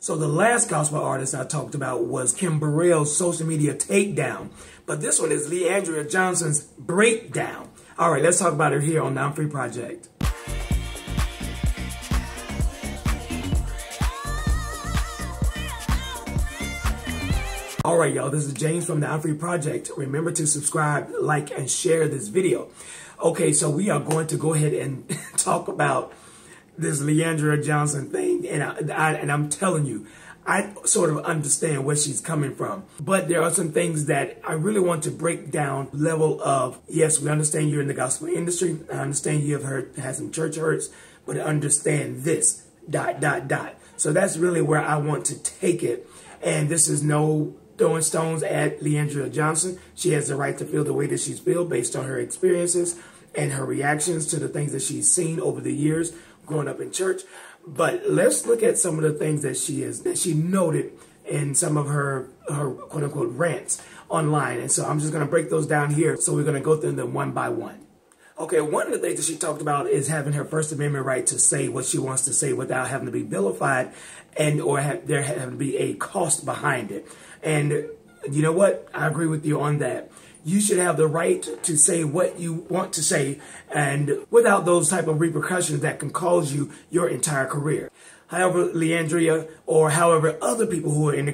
So the last gospel artist I talked about was Kim Burrell's social media takedown. But this one is Le'Andria Johnson's breakdown. All right, let's talk about her here on the I'm Free Project. All right, y'all, this is James from the I'm Free Project. Remember to subscribe, like, and share this video. Okay, so we are going to go ahead and talk about this Le'Andria Johnson thing. And I'm telling you, I sort of understand where she's coming from. But there are some things that I really want to break down level of, yes, we understand you're in the gospel industry. I understand you have had some church hurts, but understand this, ... So that's really where I want to take it. And this is no throwing stones at Le'Andria Johnson. She has the right to feel the way that she's felt based on her experiences and her reactions to the things that she's seen over the years growing up in church. But let's look at some of the things that she noted in some of her quote unquote rants online. And so I'm just going to break those down here. So we're going to go through them one by one. Okay, one of the things that she talked about is having her First Amendment right to say what she wants to say without having to be vilified and or there having to be a cost behind it. And you know what? I agree with you on that. You should have the right to say what you want to say and without those type of repercussions that can cause you your entire career. However, Le'Andria, or however other people who are in the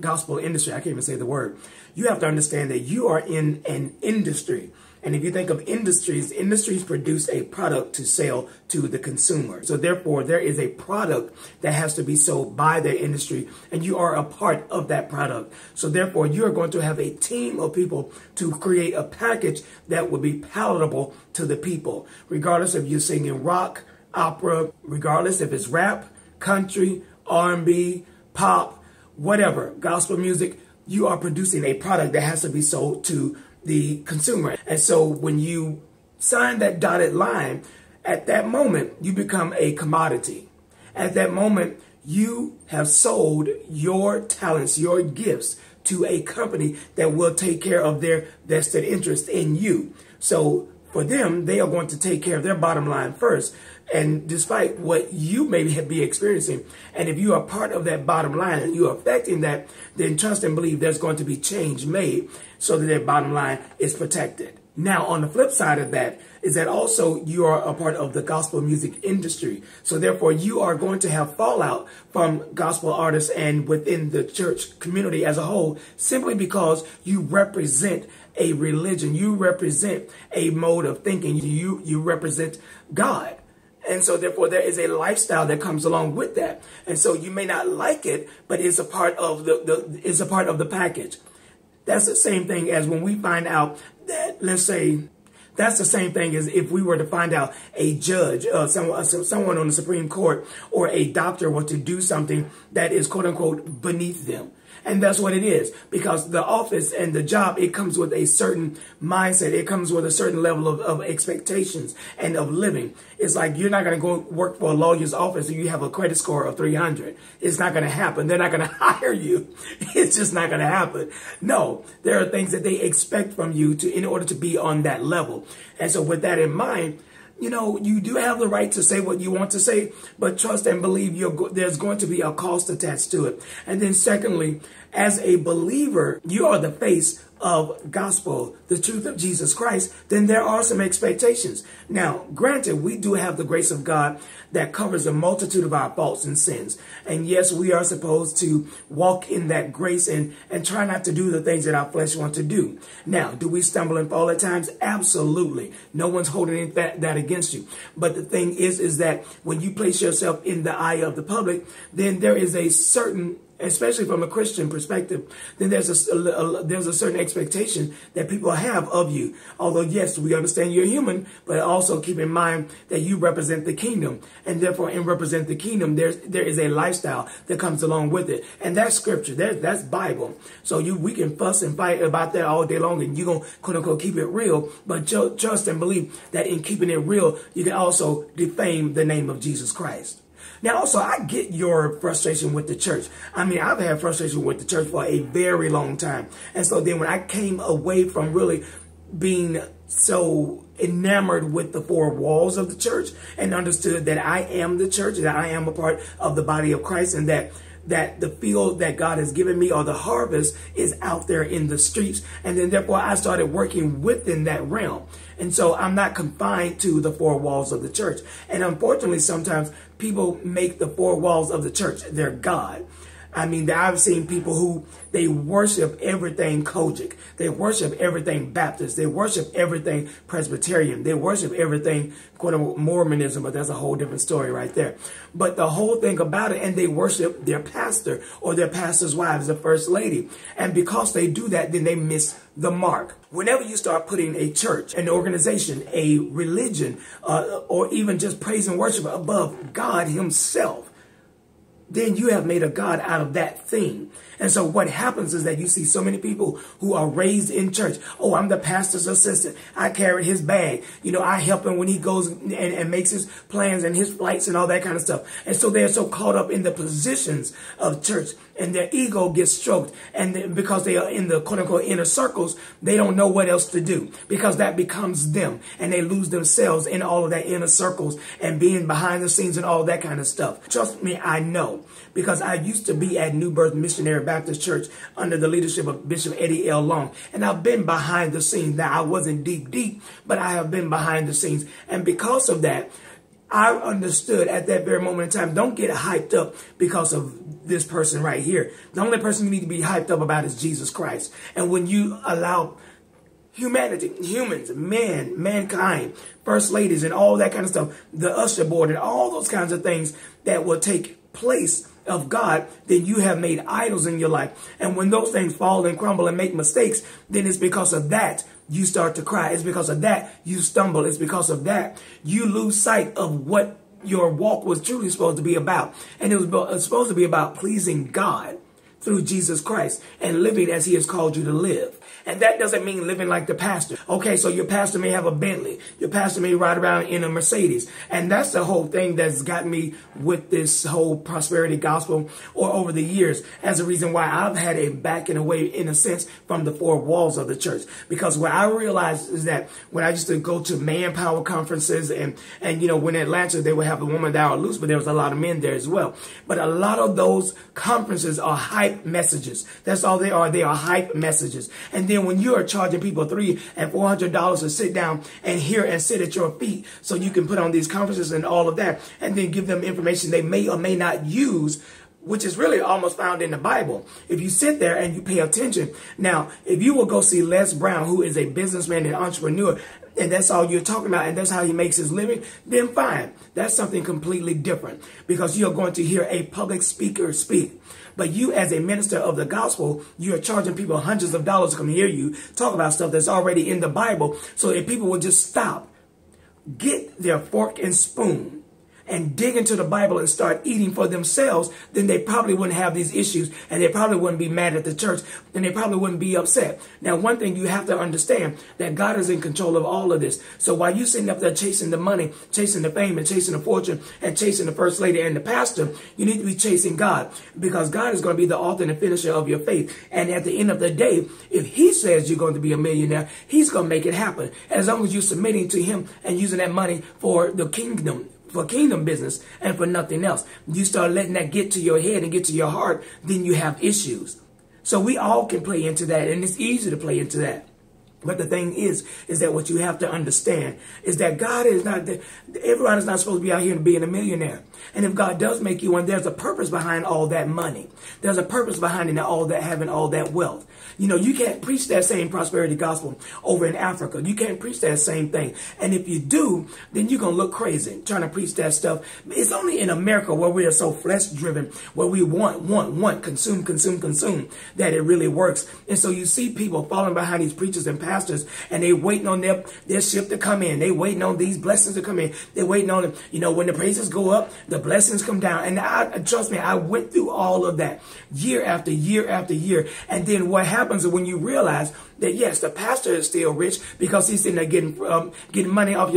gospel industry, I can't even say the word, you have to understand that you are in an industry. And if you think of industries, industries produce a product to sell to the consumer. So therefore, there is a product that has to be sold by their industry, and you are a part of that product. So therefore, you are going to have a team of people to create a package that will be palatable to the people, regardless if you're singing rock, opera, regardless if it's rap, country, R&B, pop, whatever, gospel music. You are producing a product that has to be sold to the consumer. And so when you sign that dotted line, at that moment, you become a commodity. At that moment, you have sold your talents, your gifts to a company that will take care of their vested interest in you. So for them, they are going to take care of their bottom line first. And despite what you may be experiencing, and if you are part of that bottom line and you are affecting that, then trust and believe there's going to be change made so that their bottom line is protected. Now, on the flip side of that is that also you are a part of the gospel music industry. So therefore, you are going to have fallout from gospel artists and within the church community as a whole, simply because you represent a religion. You represent a mode of thinking. You represent God. And so therefore, there is a lifestyle that comes along with that. And so you may not like it, but it's a part of the package. That's the same thing as when we find out that, let's say, that's the same thing as if we were to find out a judge, someone on the Supreme Court or a doctor were to do something that is, quote unquote, beneath them. And that's what it is, because the office and the job, it comes with a certain mindset. It comes with a certain level of expectations and of living. It's like you're not going to go work for a lawyer's office if you have a credit score of 300. It's not going to happen. They're not going to hire you. It's just not going to happen. No, there are things that they expect from you to in order to be on that level. And so with that in mind, you know, you do have the right to say what you want to say, but trust and believe there's going to be a cost attached to it. And then secondly, as a believer, you are the face of gospel, the truth of Jesus Christ, then there are some expectations. Now, granted, we do have the grace of God that covers a multitude of our faults and sins. And yes, we are supposed to walk in that grace and try not to do the things that our flesh wants to do. Now, do we stumble and fall at times? Absolutely. No one's holding that against you. But the thing is that when you place yourself in the eye of the public, then there is a certain, especially from a Christian perspective, then there's a certain expectation that people have of you. Although, yes, we understand you're human, but also keep in mind that you represent the kingdom. And therefore, in represent the kingdom, there is a lifestyle that comes along with it. And that's scripture. That's Bible. So we can fuss and fight about that all day long, and you're going to, quote unquote, keep it real. But trust and believe that in keeping it real, you can also defame the name of Jesus Christ. Now, also, I get your frustration with the church. I mean, I've had frustration with the church for a very long time. And so then when I came away from really being so enamored with the four walls of the church and understood that I am the church, that I am a part of the body of Christ, and that that the field that God has given me or the harvest is out there in the streets. And then therefore I started working within that realm. And so I'm not confined to the four walls of the church. And unfortunately, sometimes people make the four walls of the church their God. I mean, I've seen people who, they worship everything COGIC. They worship everything Baptist. They worship everything Presbyterian. They worship everything, quote unquote, Mormonism, but that's a whole different story right there. But the whole thing about it, and they worship their pastor or their pastor's wives, the first lady. And because they do that, then they miss the mark. Whenever you start putting a church, an organization, a religion, or even just praise and worship above God himself, then you have made a God out of that thing. And so what happens is that you see so many people who are raised in church. Oh, I'm the pastor's assistant. I carried his bag. You know, I help him when he goes and makes his plans and his flights and all that kind of stuff. And so they're so caught up in the positions of church, and their ego gets stroked. And because they are in the quote unquote inner circles, they don't know what else to do, because that becomes them, and they lose themselves in all of that inner circles and being behind the scenes and all that kind of stuff. Trust me, I know, because I used to be at New Birth Missionary Baptist Church under the leadership of Bishop Eddie L. Long. And I've been behind the scenes. Now, I wasn't deep, but I have been behind the scenes. And because of that, I understood at that very moment in time, don't get hyped up because of this person right here. The only person you need to be hyped up about is Jesus Christ. And when you allow humanity, humans, men, mankind, first ladies, and all that kind of stuff, the usher board and all those kinds of things that will take place of God, then you have made idols in your life. And when those things fall and crumble and make mistakes, then it's because of that you start to cry. It's because of that you stumble. It's because of that you lose sight of what your walk was truly supposed to be about. And it was supposed to be about pleasing God through Jesus Christ and living as he has called you to live. And that doesn't mean living like the pastor. Okay, so your pastor may have a Bentley. Your pastor may ride around in a Mercedes. And that's the whole thing that's got me with this whole prosperity gospel or over the years, as a reason why I've had a back and away, in a sense, from the four walls of the church. Because what I realized is that when I used to go to manpower conferences and you know, when Atlanta, they would have a woman down loose, but there was a lot of men there as well. But a lot of those conferences are hype messages. That's all they are. They are hype messages. And then when you are charging people $300 and $400 to sit down and hear and sit at your feet so you can put on these conferences and all of that, and then give them information they may or may not use, which is really almost found in the Bible. If you sit there and you pay attention. Now, if you will go see Les Brown, who is a businessman and entrepreneur, and that's all you're talking about, and that's how he makes his living, then fine. That's something completely different, because you're going to hear a public speaker speak. But you, as a minister of the gospel, you're charging people hundreds of dollars to come hear you talk about stuff that's already in the Bible. So if people would just stop, get their fork and spoon, and dig into the Bible and start eating for themselves, then they probably wouldn't have these issues, and they probably wouldn't be mad at the church, and they probably wouldn't be upset. Now, one thing you have to understand, that God is in control of all of this. So while you're sitting up there chasing the money, chasing the fame, and chasing the fortune, and chasing the first lady and the pastor, you need to be chasing God, because God is going to be the author and the finisher of your faith. And at the end of the day, if he says you're going to be a millionaire, he's going to make it happen, as long as you're submitting to him and using that money for the kingdom, for kingdom business, and for nothing else. You start letting that get to your head and get to your heart, then you have issues. So we all can play into that, and it's easy to play into that. But the thing is that what you have to understand is that God is not, everyone is not supposed to be out here and being a millionaire. And if God does make you one, there's a purpose behind all that money. There's a purpose behind all that, having all that wealth. You know, you can't preach that same prosperity gospel over in Africa. You can't preach that same thing. And if you do, then you're going to look crazy trying to preach that stuff. It's only in America, where we are so flesh driven, where we want, consume, that it really works. And so you see people falling behind these preachers and pastors, and they waiting on their ship to come in. They waiting on these blessings to come in. They waiting on them. You know, when the praises go up, the blessings come down. And trust me, I went through all of that year after year after year. And then what happens is when you realize that yes, the pastor is still rich because he's sitting there getting money off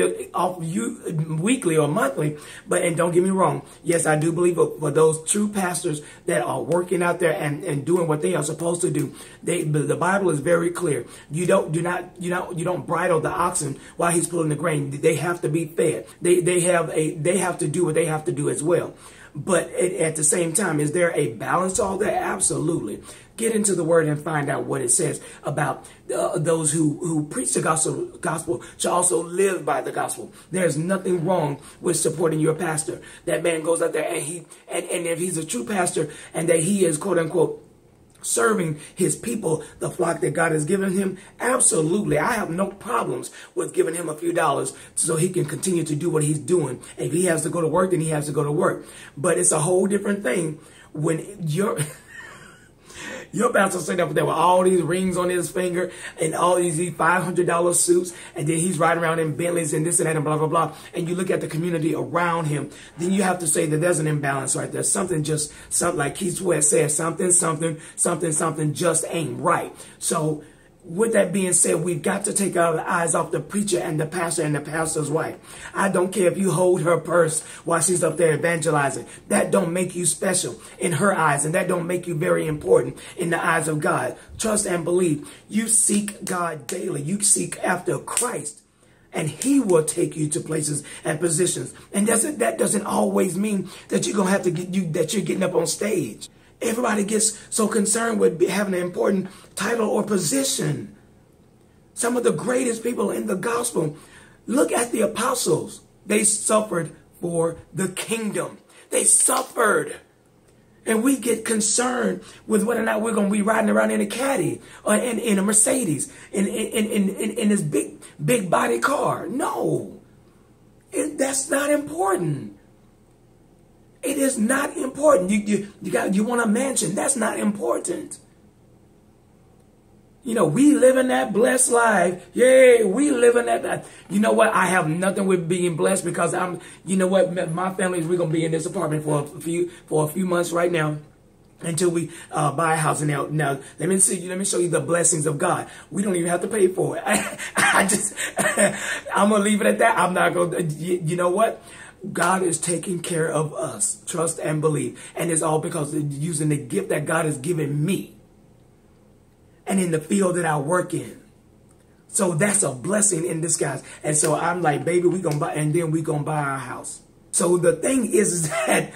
you weekly or monthly. But, and don't get me wrong, yes, I do believe for those true pastors that are working out there and doing what they are supposed to do, the Bible is very clear. You don't bridle the oxen while he's pulling the grain. They have to be fed. They have to do what they have to do as well. But at the same time, is there a balance to all that? Absolutely. Get into the word and find out what it says about those who preach the gospel should also live by the gospel. There's nothing wrong with supporting your pastor. That man goes out there and if he's a true pastor and that he is, quote unquote, serving his people, the flock that God has given him, absolutely. I have no problems with giving him a few dollars so he can continue to do what he's doing. If he has to go to work, then he has to go to work. But it's a whole different thing when you're... Your pastor sitting up there with all these rings on his finger and all these $500 suits, and then he's riding around in Bentleys and this and that and blah, blah, blah, and you look at the community around him, then you have to say that there's an imbalance right there. Something like Keith Sweat said, something just ain't right. So with that being said, we've got to take our eyes off the preacher and the pastor and the pastor's wife. I don't care if you hold her purse while she's up there evangelizing. That don't make you special in her eyes, and that don't make you very important in the eyes of God. Trust and believe. You seek God daily. You seek after Christ, and he will take you to places and positions. And that doesn't always mean that you're going to have to that you're getting up on stage. Everybody gets so concerned with having an important title or position. Some of the greatest people in the gospel, look at the apostles. They suffered for the kingdom. They suffered. And we get concerned with whether or not we're going to be riding around in a Caddy or in a Mercedes, in this big body car. No, that's not important. It is not important. You want a mansion. That's not important. You know, we live in that blessed life. Yay, we live in that life. You know what? I have nothing with being blessed because you know what? My family, we're going to be in this apartment for a few months right now until we buy a house. And now, let me show you the blessings of God. We don't even have to pay for it. I'm going to leave it at that. I'm not going to, you know what? God is taking care of us. Trust and believe. And it's all because of using the gift that God has given me and in the field that I work in. So that's a blessing in disguise. And so I'm like, baby, we going to buy, and then we going to buy our house. So the thing is that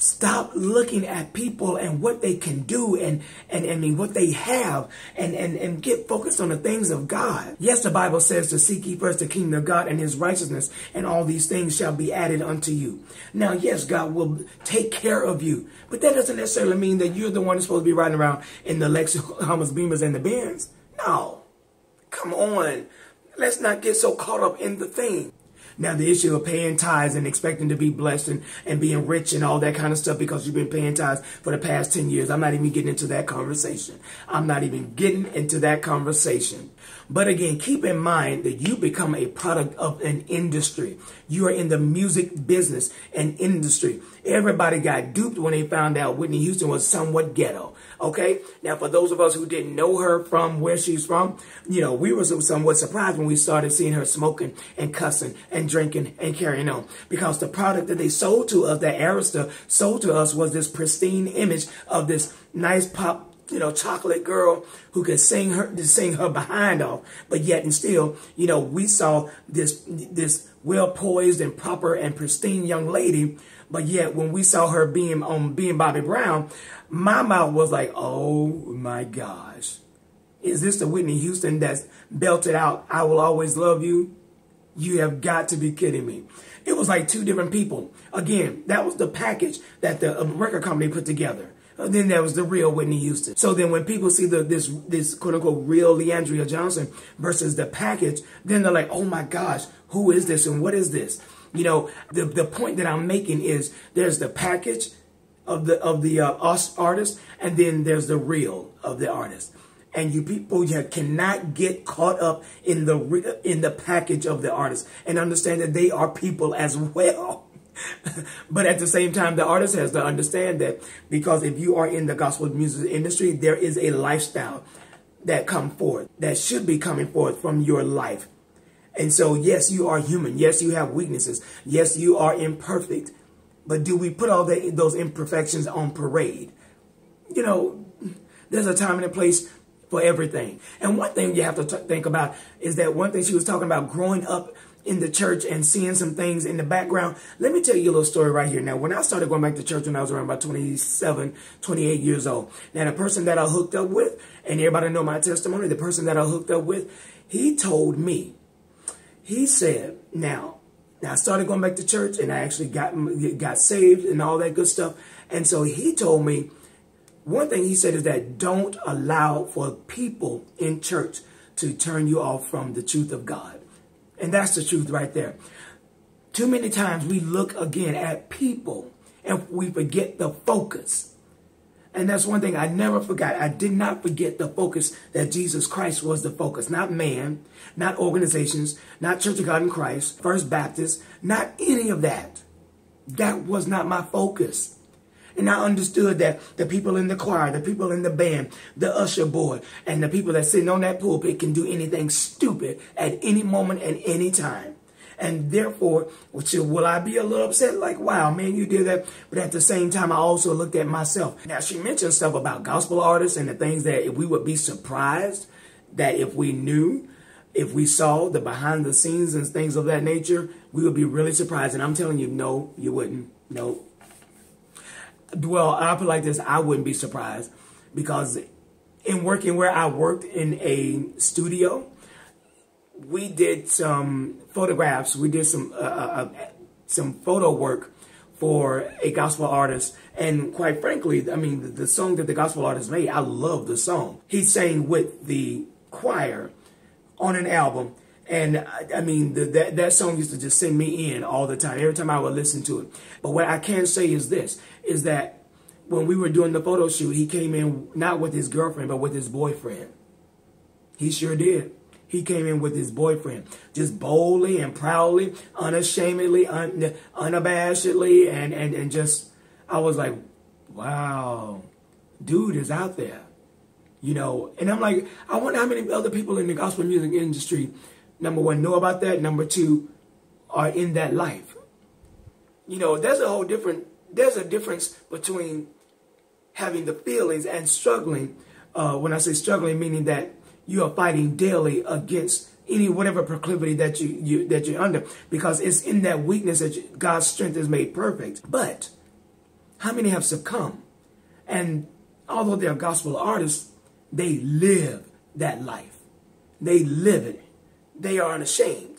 stop looking at people and what they can do and what they have and get focused on the things of God. Yes, the Bible says to seek ye first the kingdom of God and his righteousness, and all these things shall be added unto you. Now, yes, God will take care of you, but that doesn't necessarily mean that you're the one that's supposed to be riding around in the Lexus, Hummers, Beamers, and the Benz. No, come on. Let's not get so caught up in the thing. Now, the issue of paying tithes and expecting to be blessed and being rich and all that kind of stuff because you've been paying tithes for the past 10 years. I'm not even getting into that conversation. But again, keep in mind that you become a product of an industry. You are in the music business and industry. Everybody got duped when they found out Whitney Houston was somewhat ghetto. Okay, now for those of us who didn't know her from where she's from, you know, we were somewhat surprised when we started seeing her smoking and cussing and drinking and carrying on, because the product that they sold to us, that Arista sold to us, was this pristine image of this nice pop, you know, chocolate girl who could sing her behind off. But yet and still, you know, we saw this well-poised and proper and pristine young lady. But yet, when we saw her being Bobby Brown, my mouth was like, oh my gosh, is this the Whitney Houston that's belted out, "I Will Always Love You"? You have got to be kidding me. It was like two different people. Again, that was the package that the record company put together. And then there was the real Whitney Houston. So then when people see this quote unquote real Le'Andria Johnson versus the package, then they're like, oh my gosh, who is this and what is this? You know, the point that I'm making is there's the package of the artist, and then there's the real of the artist. And you people, you cannot get caught up in the package of the artist and understand that they are people as well. But at the same time, the artist has to understand that, because if you are in the gospel music industry, there is a lifestyle that should be coming forth from your life. And so, yes, you are human. Yes, you have weaknesses. Yes, you are imperfect. But do we put all those imperfections on parade? You know, there's a time and a place for everything. And one thing you have to think about is that one thing she was talking about growing up in the church and seeing some things in the background. Let me tell you a little story right here. Now, when I started going back to church when I was around about 27, 28 years old. Now, the person that I hooked up with, and everybody know my testimony, the person that I hooked up with, he told me, he said, now I started going back to church and I actually got saved and all that good stuff. And so he told me, one thing he said is that don't allow for people in church to turn you off from the truth of God. And that's the truth right there. Too many times we look again at people and we forget the focus. And that's one thing I never forgot. I did not forget the focus that Jesus Christ was the focus. Not man, not organizations, not Church of God in Christ, First Baptist, not any of that. That was not my focus. And I understood that the people in the choir, the people in the band, the usher board, and the people that sitting on that pulpit can do anything stupid at any moment and any time. And therefore, will I be a little upset? Like, wow, man, you did that. But at the same time, I also looked at myself. Now, she mentioned stuff about gospel artists and the things that we would be surprised that if we knew, if we saw the behind the scenes and things of that nature, we would be really surprised. And I'm telling you, no, you wouldn't. No. Well, I put it like this, I wouldn't be surprised, because in working where I worked in a studio, we did some photographs, we did some photo work for a gospel artist. And quite frankly, I mean, the song that the gospel artist made, I love the song. He sang with the choir on an album. And I mean, that song used to just send me in all the time, every time I would listen to it. But what I can say is this, is that when we were doing the photo shoot, he came in not with his girlfriend, but with his boyfriend. He sure did. He came in with his boyfriend, just boldly and proudly, unashamedly, unabashedly. And just, I was like, wow, dude is out there, you know? And I'm like, I wonder how many other people in the gospel music industry, number one, know about that. Number two, are in that life. You know, there's a difference between having the feelings and struggling. When I say struggling, meaning that you are fighting daily against whatever proclivity that you're under, because it's in that weakness that God's strength is made perfect. But how many have succumbed? And although they're gospel artists, they live that life. They live it. They are unashamed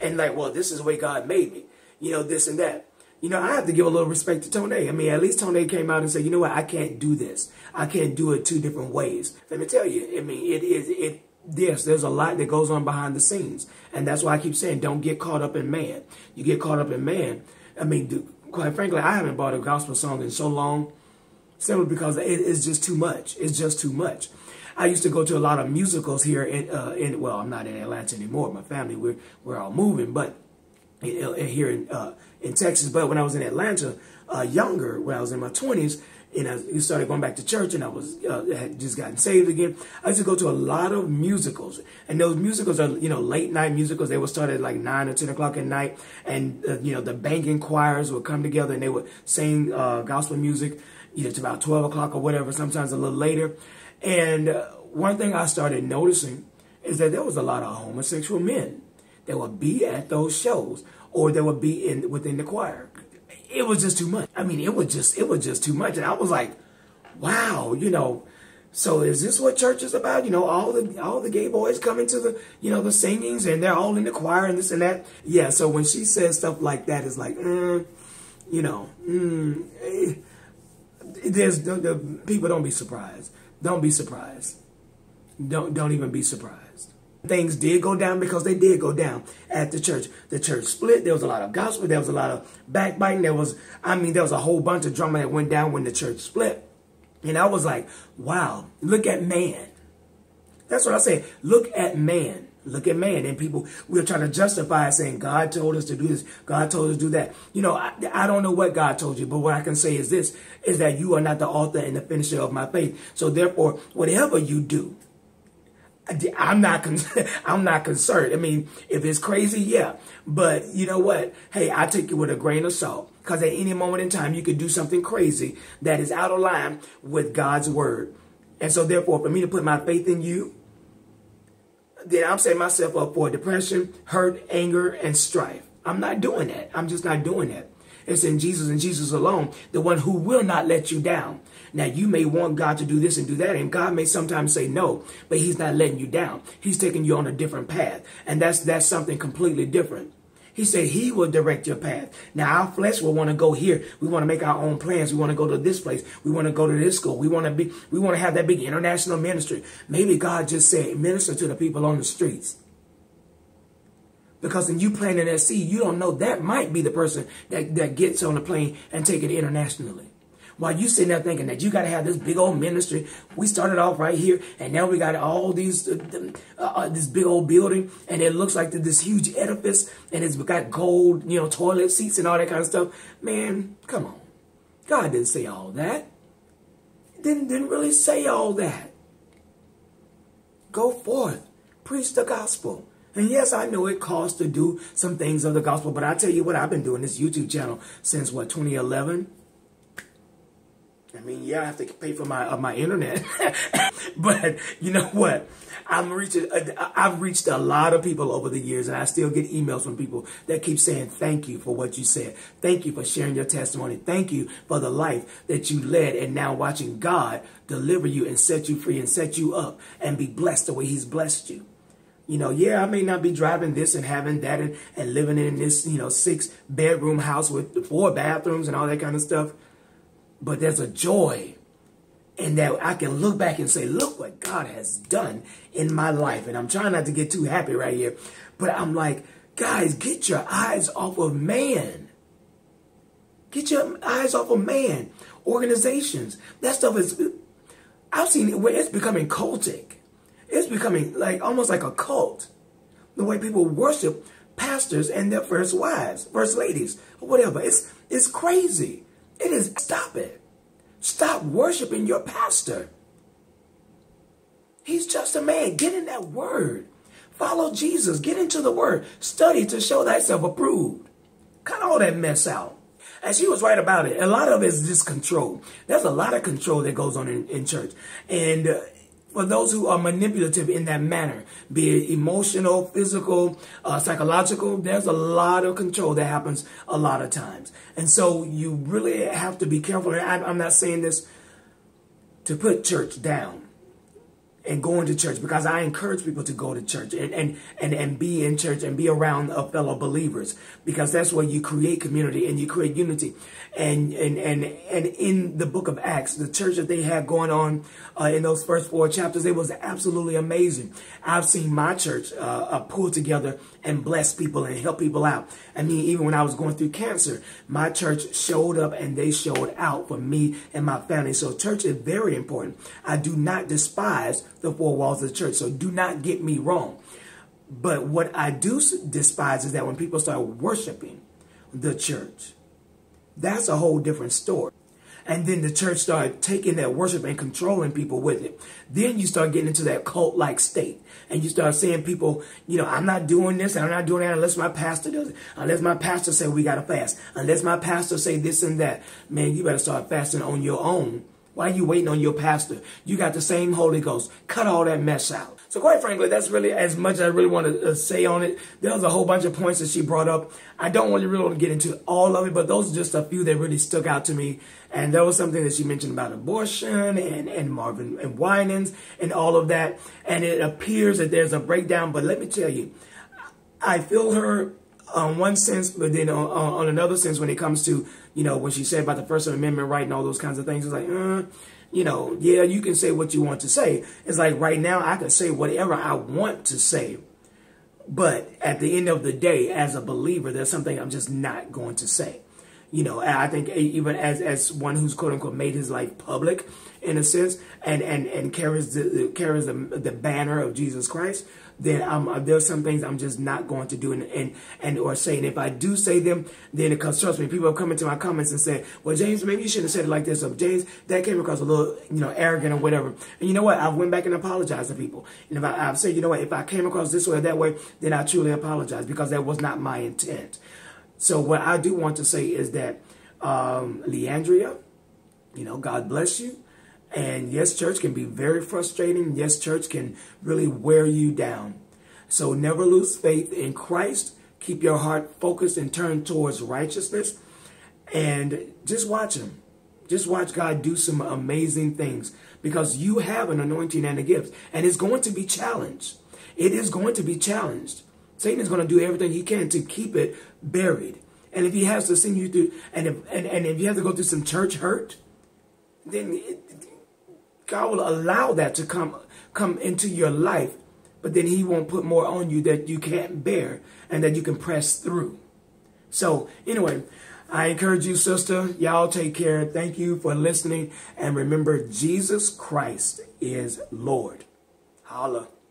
and like, well, this is the way God made me, you know, this and that. You know, I have to give a little respect to Tonee. I mean, at least Tonee came out and said, you know what, I can't do this. I can't do it two different ways. Let me tell you, I mean, yes, there's a lot that goes on behind the scenes. And that's why I keep saying, don't get caught up in man. You get caught up in man. I mean, dude, quite frankly, I haven't bought a gospel song in so long, simply because it's just too much. It's just too much. I used to go to a lot of musicals here well, I'm not in Atlanta anymore. My family, we're all moving, but here in Texas. But when I was in Atlanta, younger, when I was in my 20s, and I started going back to church, and I was had just gotten saved again, I used to go to a lot of musicals. And those musicals are, you know, late night musicals. They would start at like 9 or 10 o'clock at night, and, you know, the banging choirs would come together, and they would sing gospel music, you know, to about 12 o'clock or whatever, sometimes a little later. And one thing I started noticing is that there was a lot of homosexual men that would be at those shows, or that would be within the choir. It was just too much. I mean, it was just too much. And I was like, wow, you know, so is this what church is about? You know, all the gay boys coming to the, you know, the singings, and they're all in the choir and this and that. Yeah. So when she says stuff like that, it's like, you know, the people, don't be surprised. Don't be surprised. Don't even be surprised. Things did go down, because they did go down at the church. The church split. There was a lot of gospel. There was a lot of backbiting. There was a whole bunch of drama that went down when the church split. And I was like, wow, look at man. That's what I said. Look at man. Look at man. And people, we're trying to justify it, saying God told us to do this. God told us to do that. You know, I don't know what God told you, but what I can say is this, is that you are not the author and the finisher of my faith. So therefore, whatever you do, I'm not concerned. I mean, if it's crazy, yeah. But you know what? Hey, I take it with a grain of salt, because at any moment in time, you could do something crazy that is out of line with God's word. And so therefore, for me to put my faith in you, then I'm setting myself up for depression, hurt, anger, and strife. I'm not doing that. I'm just not doing that. It's in Jesus and Jesus alone, the one who will not let you down. Now, you may want God to do this and do that, and God may sometimes say no, but he's not letting you down. He's taking you on a different path, and that's something completely different. He said he will direct your path. Now, our flesh will want to go here. We want to make our own plans. We want to go to this place. We want to go to this school. We want to have that big international ministry. Maybe God just said, minister to the people on the streets. Because when you planting that seed, you don't know that might be the person that gets on the plane and take it internationally. While you sitting there thinking that you got to have this big old ministry, we started off right here, and now we got all these this big old building, and it looks like this huge edifice, and it's got gold, you know, toilet seats and all that kind of stuff. Man, come on, God didn't say all that. Didn't really say all that. Go forth, preach the gospel. And yes, I know it costs to do some things of the gospel, but I tell you what, I've been doing this YouTube channel since, what, 2011? I mean, yeah, I have to pay for my internet, but you know what? I've reached a lot of people over the years, and I still get emails from people that keep saying, thank you for what you said. Thank you for sharing your testimony. Thank you for the life that you led, and now watching God deliver you and set you free and set you up and be blessed the way he's blessed you. You know, yeah, I may not be driving this and having that and living in this, you know, 6-bedroom house with 4 bathrooms and all that kind of stuff. But there's a joy in that I can look back and say, look what God has done in my life. And I'm trying not to get too happy right here. But I'm like, guys, get your eyes off of man. Get your eyes off of man. Organizations. That stuff is, I've seen it where it's becoming cultic. It's becoming like almost like a cult. The way people worship pastors and their first wives, first ladies, or whatever. It's crazy. It is. Stop it. Stop worshiping your pastor. He's just a man. Get in that word. Follow Jesus. Get into the word. Study to show thyself approved. Cut all that mess out. And she was right about it. A lot of it is just control. There's a lot of control that goes on in church. And for those who are manipulative in that manner, be it emotional, physical, psychological, there's a lot of control that happens a lot of times. And so you really have to be careful. And I'm not saying this to put church down and going to church, because I encourage people to go to church and be in church and be around fellow believers, because that's where you create community and you create unity. And in the book of Acts, the church that they had going on in those first 4 chapters, it was absolutely amazing. I've seen my church pull together and bless people and help people out. I mean, even when I was going through cancer, my church showed up and they showed out for me and my family. So church is very important. I do not despise the 4 walls of the church, so do not get me wrong. But what I do despise is that when people start worshiping the church, that's a whole different story. And then the church started taking that worship and controlling people with it. Then you start getting into that cult-like state. And you start seeing people, you know, I'm not doing this, and I'm not doing that unless my pastor does it. Unless my pastor say we got to fast. Unless my pastor say this and that. Man, you better start fasting on your own. Why are you waiting on your pastor? You got the same Holy Ghost. Cut all that mess out. So quite frankly, that's really as much as I really want to say on it. There was a whole bunch of points that she brought up. I don't really want to get into all of it, but those are just a few that really stuck out to me. And there was something that she mentioned about abortion and Marvin Winans and all of that. And it appears that there's a breakdown. But let me tell you, I feel her on one sense, but then on another sense when it comes to, you know, when she said about the First Amendment right and all those kinds of things, it's like, you know, yeah, you can say what you want to say. It's like right now I can say whatever I want to say. But at the end of the day, as a believer, there's something I'm just not going to say. You know, I think even as one who's, quote unquote, made his life public in a sense and carries the banner of Jesus Christ, then there's some things I'm just not going to do or say. And if I do say them, then it comes, trust me, people have come into my comments and said, well, James, maybe you shouldn't have said it like this. Or James, that came across a little, you know, arrogant or whatever. And you know what? I went back and apologized to people. And if I've said, you know what, if I came across this way or that way, then I truly apologize because that was not my intent. So what I do want to say is that, Le'Andria, you know, God bless you. And yes, church can be very frustrating. Yes, church can really wear you down. So never lose faith in Christ. Keep your heart focused and turned towards righteousness. And just watch him. Just watch God do some amazing things, because you have an anointing and a gift. And it's going to be challenged. It is going to be challenged. Satan is going to do everything he can to keep it buried. And if he has to send you through, and if you have to go through some church hurt, then God will allow that to come into your life. But then he won't put more on you that you can't bear and that you can press through. So anyway, I encourage you, sister. Y'all take care. Thank you for listening. And remember, Jesus Christ is Lord. Holla.